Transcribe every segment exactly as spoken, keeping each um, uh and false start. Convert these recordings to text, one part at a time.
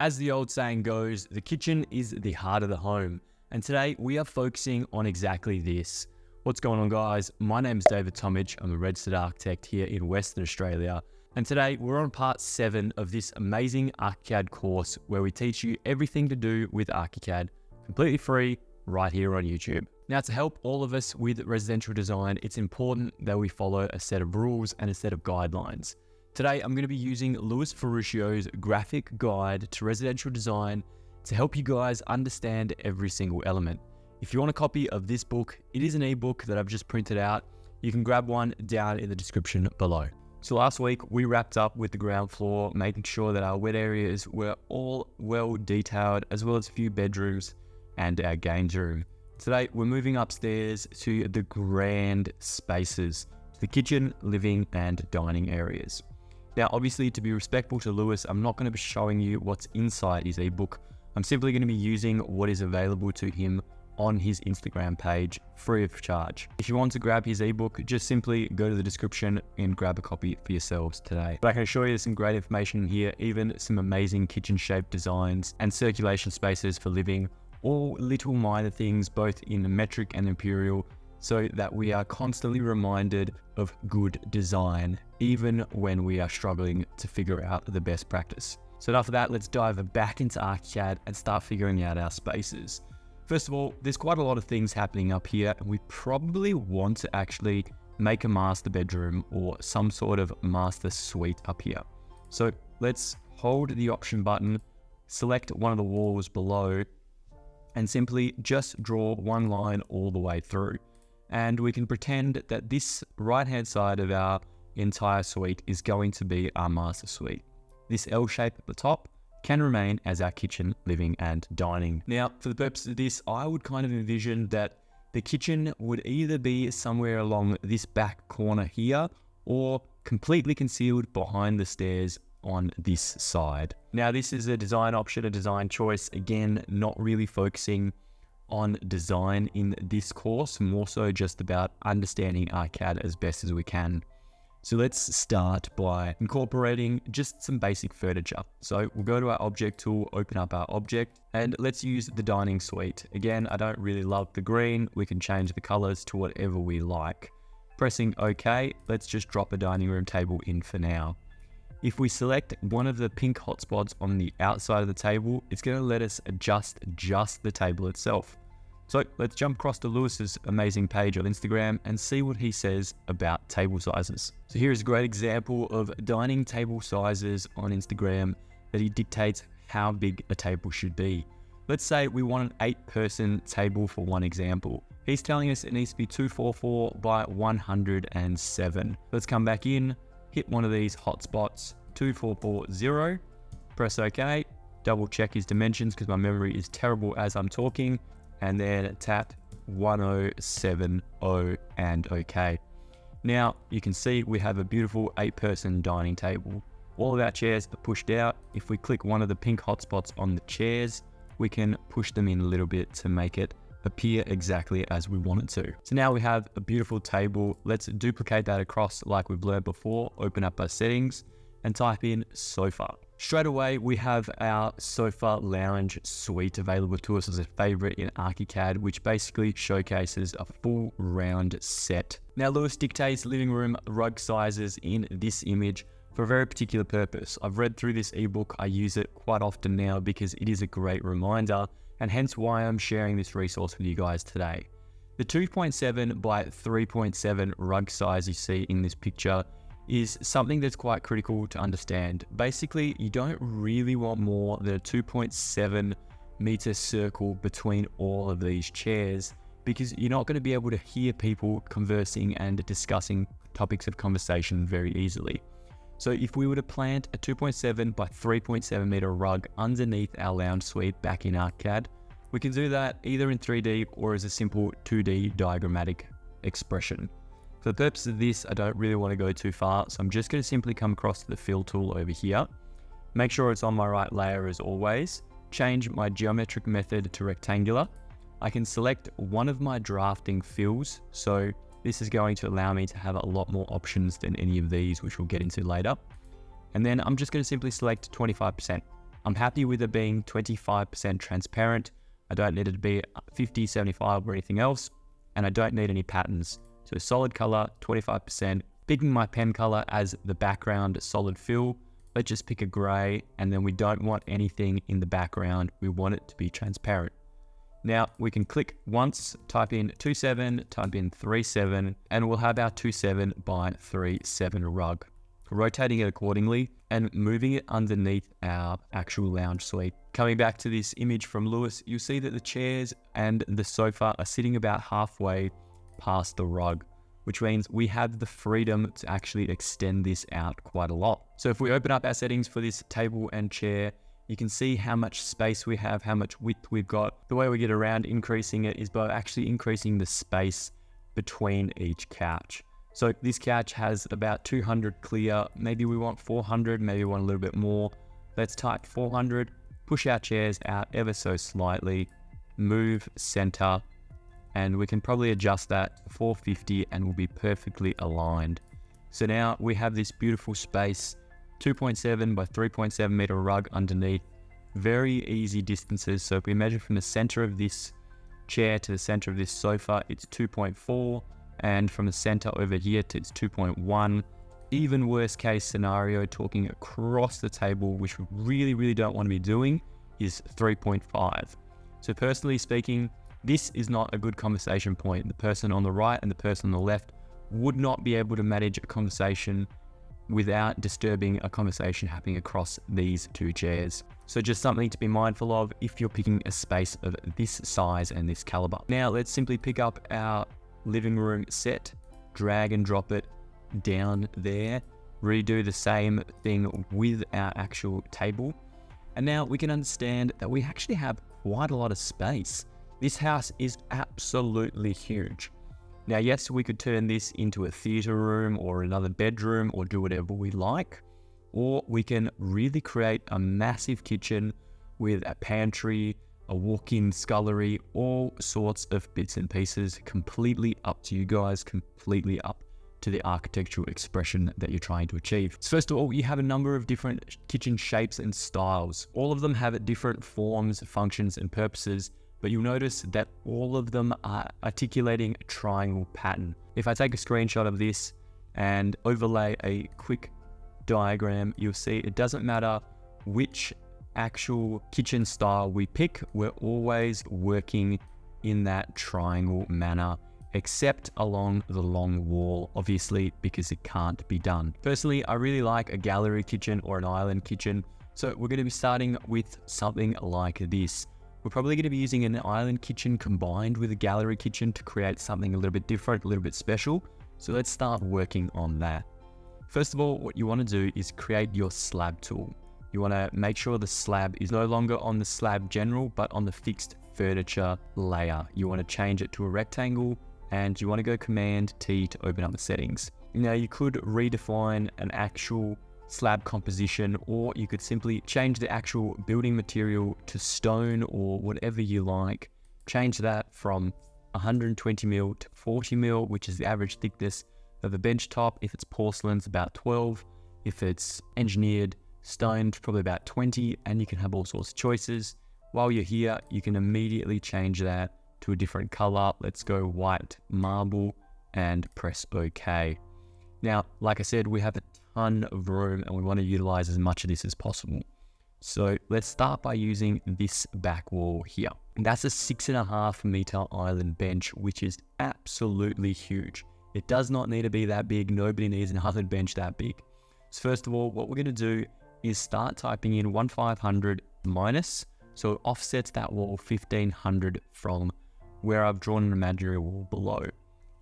As the old saying goes, the kitchen is the heart of the home. And today we are focusing on exactly this. What's going on, guys? My name is David Tomic. I'm a registered architect here in Western Australia. And today we're on part seven of this amazing ARCHICAD course where we teach you everything to do with ARCHICAD, completely free, right here on YouTube. Now, to help all of us with residential design, it's important that we follow a set of rules and a set of guidelines. Today, I'm going to be using Luis Furushio's graphic guide to residential design to help you guys understand every single element. If you want a copy of this book, it is an ebook that I've just printed out. You can grab one down in the description below. So last week, we wrapped up with the ground floor, making sure that our wet areas were all well detailed, as well as a few bedrooms and our games room. Today, we're moving upstairs to the grand spaces, the kitchen, living, and dining areas. Now, obviously, to be respectful to Lewis, I'm not going to be showing you what's inside his ebook. I'm simply going to be using what is available to him on his Instagram page, free of charge. If you want to grab his ebook, just simply go to the description and grab a copy for yourselves today. But I can show you some great information here, even some amazing kitchen-shaped designs and circulation spaces for living, all little minor things, both in metric and imperial, so that we are constantly reminded of good design, even when we are struggling to figure out the best practice. So enough of that, let's dive back into ARCHICAD and start figuring out our spaces. First of all, there's quite a lot of things happening up here, and we probably want to actually make a master bedroom or some sort of master suite up here. So let's hold the option button, select one of the walls below, and simply just draw one line all the way through. And we can pretend that this right-hand side of our entire suite is going to be our master suite. This L shape at the top can remain as our kitchen, living, and dining. Now, for the purpose of this, I would kind of envision that the kitchen would either be somewhere along this back corner here or completely concealed behind the stairs on this side. Now, this is a design option, a design choice. Again, not really focusing on design in this course, more so just about understanding ARCHICAD as best as we can. So let's start by incorporating just some basic furniture. So we'll go to our object tool, open up our object, and let's use the dining suite. Again, I don't really love the green. We can change the colors to whatever we like. Pressing OK, let's just drop a dining room table in for now. If we select one of the pink hotspots on the outside of the table, it's going to let us adjust just the table itself. So let's jump across to Lewis's amazing page on Instagram and see what he says about table sizes. So here's a great example of dining table sizes on Instagram that he dictates how big a table should be. Let's say we want an eight person table for one example. He's telling us it needs to be two forty-four by one hundred seven. Let's come back in, hit one of these hotspots, two four four zero, press OK, double check his dimensions because my memory is terrible as I'm talking, and then tap one oh seven oh and OK. Now you can see we have a beautiful eight person dining table. All of our chairs are pushed out. If we click one of the pink hotspots on the chairs, we can push them in a little bit to make it appear exactly as we want it to. So now we have a beautiful table. Let's duplicate that across like we've learned before. Open up our settings and type in sofa. Straight away, we have our sofa lounge suite available to us as a favorite in ARCHICAD, which basically showcases a full round set. Now, Lewis dictates living room rug sizes in this image for a very particular purpose. I've read through this ebook. I use it quite often now because it is a great reminder, and hence why I'm sharing this resource with you guys today. The two point seven by three point seven rug size you see in this picture is something that's quite critical to understand. Basically, you don't really want more than a two point seven meter circle between all of these chairs because you're not going to be able to hear people conversing and discussing topics of conversation very easily. So if we were to plant a two point seven by three point seven meter rug underneath our lounge suite back in ARCHICAD, we can do that either in three D or as a simple two D diagrammatic expression. For the purpose of this, I don't really want to go too far, so I'm just going to simply come across to the fill tool over here. Make sure it's on my right layer as always. Change my geometric method to rectangular. I can select one of my drafting fills, so this is going to allow me to have a lot more options than any of these, which we'll get into later. And then I'm just going to simply select twenty-five percent. I'm happy with it being twenty-five percent transparent. I don't need it to be fifty, seventy-five or anything else. And I don't need any patterns. So solid color, twenty-five percent. Picking my pen color as the background solid fill. Let's just pick a gray, and then we don't want anything in the background. We want it to be transparent. Now we can click once, type in two seven, type in three seven, and we'll have our two seven by three seven rug. Rotating it accordingly and moving it underneath our actual lounge suite. Coming back to this image from Lewis, you'll see that the chairs and the sofa are sitting about halfway past the rug, which means we have the freedom to actually extend this out quite a lot. So if we open up our settings for this table and chair, you can see how much space we have, how much width we've got. The way we get around increasing it is by actually increasing the space between each couch. So this couch has about two hundred clear. Maybe we want four hundred, maybe we want a little bit more. Let's type four hundred, push our chairs out ever so slightly, move center, and we can probably adjust that to four fifty and we'll be perfectly aligned. So now we have this beautiful space, two point seven by three point seven meter rug underneath, very easy distances. So if we measure from the center of this chair to the center of this sofa, it's two point four, and from the center over here to it's two point one. Even worst case scenario, talking across the table, which we really, really don't want to be doing, is three point five. So personally speaking, this is not a good conversation point. The person on the right and the person on the left would not be able to manage a conversation without disturbing a conversation happening across these two chairs. So just something to be mindful of if you're picking a space of this size and this caliber. Now let's simply pick up our living room set, drag and drop it down there, redo the same thing with our actual table. And now we can understand that we actually have quite a lot of space. This house is absolutely huge. Now, yes, we could turn this into a theater room or another bedroom or do whatever we like, or we can really create a massive kitchen with a pantry, a walk-in scullery, all sorts of bits and pieces, completely up to you guys, completely up to the architectural expression that you're trying to achieve. So first of all, you have a number of different kitchen shapes and styles. All of them have different forms, functions, and purposes, but you'll notice that all of them are articulating a triangle pattern. If I take a screenshot of this and overlay a quick diagram, you'll see it doesn't matter which actual kitchen style we pick, we're always working in that triangle manner, except along the long wall, obviously, because it can't be done. Personally, I really like a gallery kitchen or an island kitchen, so we're going to be starting with something like this. We're probably going to be using an island kitchen combined with a gallery kitchen to create something a little bit different, a little bit special. So let's start working on that. First of all, what you want to do is create your slab tool. You want to make sure the slab is no longer on the slab general, but on the fixed furniture layer. You want to change it to a rectangle, and you want to go Command T to open up the settings. Now you could redefine an actual slab composition, or you could simply change the actual building material to stone or whatever you like. Change that from one hundred twenty mil to forty mil, which is the average thickness of a bench top. If it's porcelain, it's about twelve. If it's engineered stoned, probably about twenty, and you can have all sorts of choices. While you're here, you can immediately change that to a different color. Let's go white marble and press OK. Now, like I said, we have a ton of room and we want to utilize as much of this as possible. So let's start by using this back wall here. And that's a six and a half meter island bench, which is absolutely huge. It does not need to be that big. Nobody needs an island bench that big. So first of all, what we're going to do is start typing in fifteen hundred minus, so it offsets that wall fifteen hundred from where I've drawn an imaginary wall below.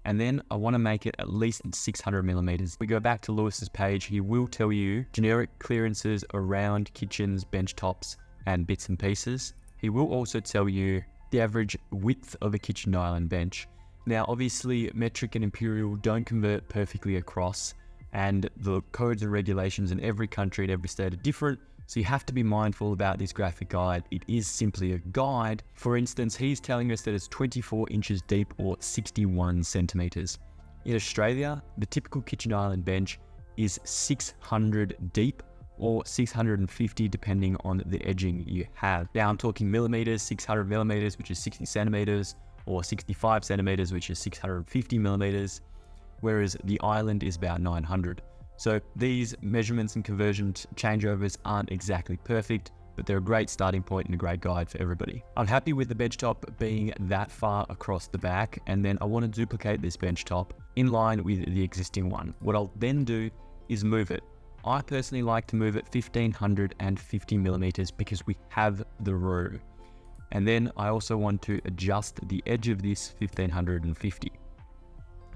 And then I want to make it at least six hundred millimeters. We go back to Lewis's page. He will tell you generic clearances around kitchens, bench tops, and bits and pieces. He will also tell you the average width of a kitchen island bench. Now, obviously metric and imperial don't convert perfectly across, and the codes and regulations in every country and every state are different. So you have to be mindful about this graphic guide. It is simply a guide. For instance, he's telling us that it's twenty-four inches deep or sixty-one centimeters. In Australia, the typical kitchen island bench is six hundred deep or six hundred fifty depending on the edging you have. Now I'm talking millimeters, six hundred millimeters, which is sixty centimeters, or sixty-five centimeters, which is six hundred fifty millimeters, whereas the island is about nine hundred. So these measurements and conversion changeovers aren't exactly perfect, but they're a great starting point and a great guide for everybody. I'm happy with the bench top being that far across the back, and then I want to duplicate this bench top in line with the existing one. What I'll then do is move it. I personally like to move it fifteen fifty millimeters because we have the row. And then I also want to adjust the edge of this fifteen fifty.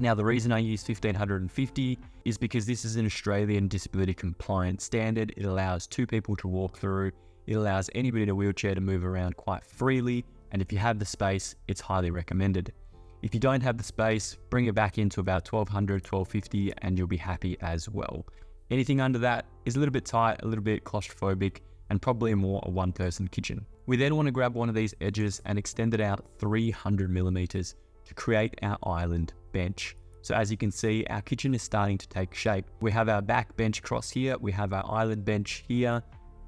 Now, the reason I use fifteen fifty is because this is an Australian disability compliant standard. It allows two people to walk through. It allows anybody in a wheelchair to move around quite freely. And if you have the space, it's highly recommended. If you don't have the space, bring it back into about twelve hundred, twelve fifty, and you'll be happy as well. Anything under that is a little bit tight, a little bit claustrophobic, and probably more a one person kitchen. We then want to grab one of these edges and extend it out three hundred millimeters to create our island bench. So as you can see, our kitchen is starting to take shape. We have our back bench cross here, we have our island bench here,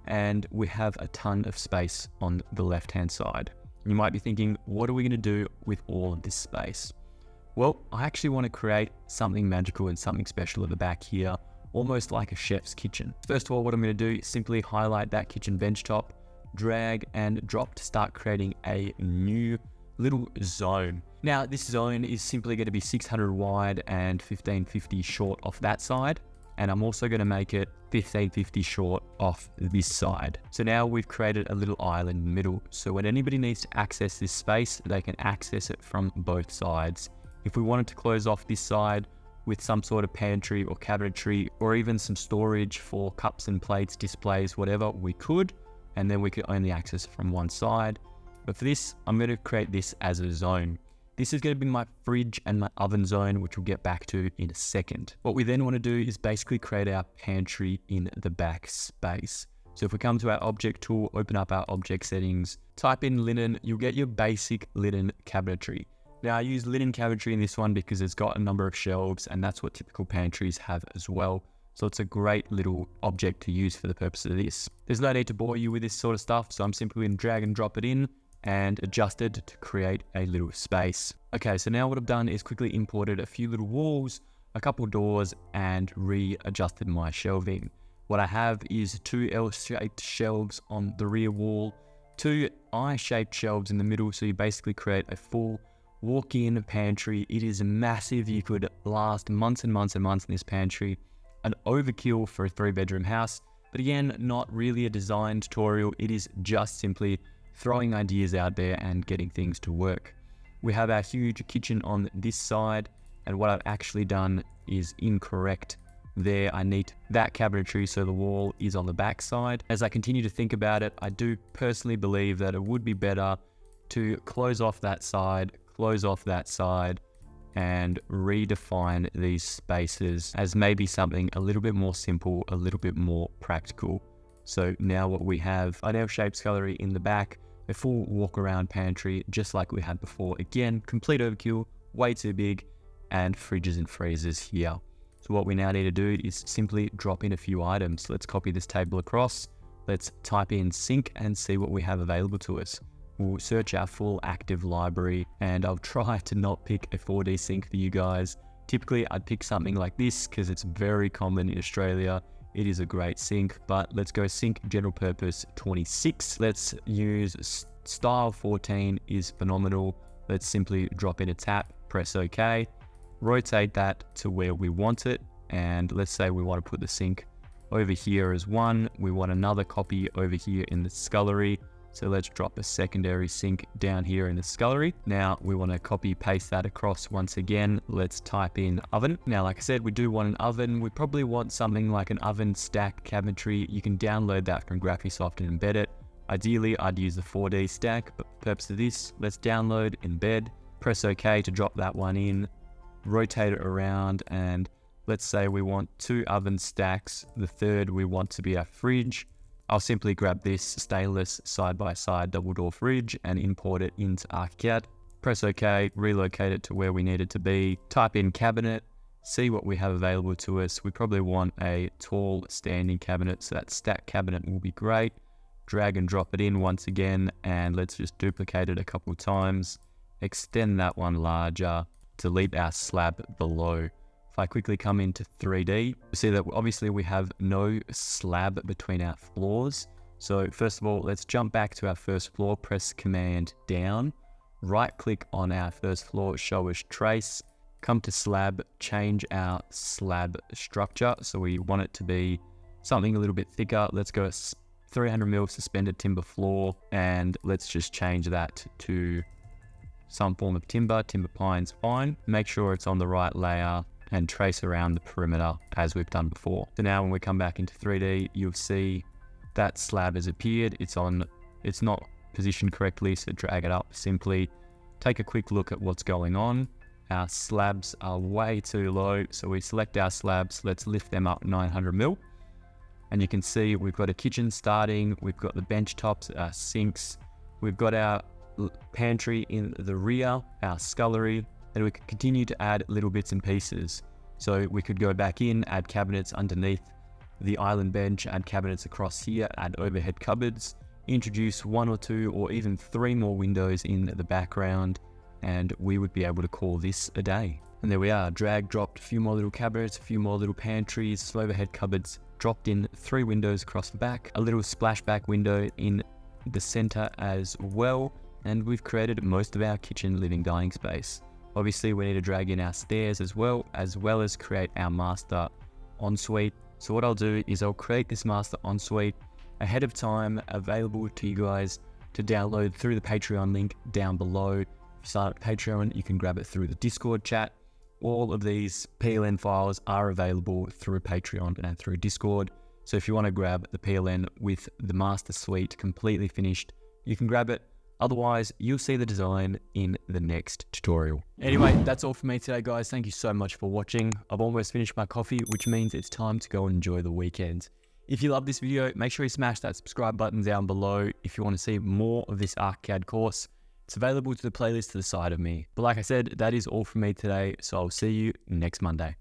and we have a ton of space on the left-hand side. You might be thinking, what are we going to do with all of this space? Well, I actually want to create something magical and something special at the back here, almost like a chef's kitchen. First of all, what I'm going to do is simply highlight that kitchen bench top, drag and drop to start creating a new little zone. Now, this zone is simply going to be six hundred wide and fifteen fifty short off that side. And I'm also going to make it fifteen fifty short off this side. So now we've created a little island middle. So when anybody needs to access this space, they can access it from both sides. If we wanted to close off this side with some sort of pantry or cabinetry, or even some storage for cups and plates, displays, whatever, we could, and then we could only access from one side. But for this, I'm going to create this as a zone. This is going to be my fridge and my oven zone, which we'll get back to in a second. What we then want to do is basically create our pantry in the back space. So if we come to our object tool, open up our object settings, type in linen, you'll get your basic linen cabinetry. Now, I use linen cabinetry in this one because it's got a number of shelves, and that's what typical pantries have as well. So it's a great little object to use for the purpose of this. There's no need to bore you with this sort of stuff, so I'm simply going to drag and drop it in and adjust it to create a little space. Okay, so now what I've done is quickly imported a few little walls, a couple doors, and readjusted my shelving. What I have is two L-shaped shelves on the rear wall, two I-shaped shelves in the middle, so you basically create a full walk-in pantry. It is massive. You could last months and months and months in this pantry. An overkill for a three bedroom house, but again, not really a design tutorial. It is just simply throwing ideas out there and getting things to work. We have our huge kitchen on this side, and what I've actually done is incorrect there. I need that cabinetry so the wall is on the back side. As I continue to think about it, I do personally believe that it would be better to close off that side, close off that side, and redefine these spaces as maybe something a little bit more simple, a little bit more practical. So now what we have, an L-shaped scullery in the back, a full walk-around pantry, just like we had before. Again, complete overkill, way too big, and fridges and freezers here. So what we now need to do is simply drop in a few items. Let's copy this table across. Let's type in sink and see what we have available to us. We'll search our full active library, and I'll try to not pick a four D sink for you guys. Typically, I'd pick something like this because it's very common in Australia. It is a great sink, but let's go sink general purpose twenty-six. Let's use style fourteen is phenomenal. Let's simply drop in a tap, press OK, rotate that to where we want it. And let's say we want to put the sink over here as one. We want another copy over here in the scullery. So let's drop a secondary sink down here in the scullery. Now we want to copy paste that across once again. Let's type in oven. Now, like I said, we do want an oven. We probably want something like an oven stack cabinetry. You can download that from Graphisoft and embed it. Ideally, I'd use the four D stack, but for the purpose of this, let's download, embed, press OK to drop that one in, rotate it around, and let's say we want two oven stacks. The third we want to be our fridge. I'll simply grab this stainless side-by-side double door fridge and import it into ARCHICAD. Press OK, relocate it to where we need it to be, type in cabinet, see what we have available to us. We probably want a tall standing cabinet, so that stack cabinet will be great. Drag and drop it in once again, and let's just duplicate it a couple times. Extend that one larger, delete our slab below. If I quickly come into three D, you see that obviously we have no slab between our floors. So first of all, let's jump back to our first floor, press Command down, right click on our first floor, show as trace, come to slab, change our slab structure. So we want it to be something a little bit thicker. Let's go three hundred mil suspended timber floor, and let's just change that to some form of timber. Timber pine's fine. Make sure it's on the right layer and trace around the perimeter as we've done before. So now when we come back into three D, you'll see that slab has appeared. It's on, it's not positioned correctly, so drag it up simply. Take a quick look at what's going on. Our slabs are way too low, so we select our slabs, let's lift them up nine hundred mil. And you can see we've got a kitchen starting, we've got the bench tops, our sinks, we've got our pantry in the rear, our scullery, and we could continue to add little bits and pieces. So we could go back in, add cabinets underneath the island bench, add cabinets across here, add overhead cupboards, introduce one or two or even three more windows in the background, and we would be able to call this a day. And there we are, drag dropped a few more little cabinets, a few more little pantries, overhead cupboards, dropped in three windows across the back, a little splashback window in the center as well, and we've created most of our kitchen, living, dining space. Obviously, we need to drag in our stairs as well, as well as create our master ensuite. So what I'll do is I'll create this master ensuite ahead of time, available to you guys to download through the Patreon link down below. If you sign up to Patreon, you can grab it through the Discord chat. All of these P L N files are available through Patreon and through Discord. So if you want to grab the P L N with the master suite completely finished, you can grab it. Otherwise, you'll see the design in the next tutorial. Anyway, that's all for me today, guys. Thank you so much for watching. I've almost finished my coffee, which means it's time to go and enjoy the weekend. If you love this video, make sure you smash that subscribe button down below if you want to see more of this ARCHICAD course. It's available to the playlist to the side of me. But like I said, that is all from me today, so I'll see you next Monday.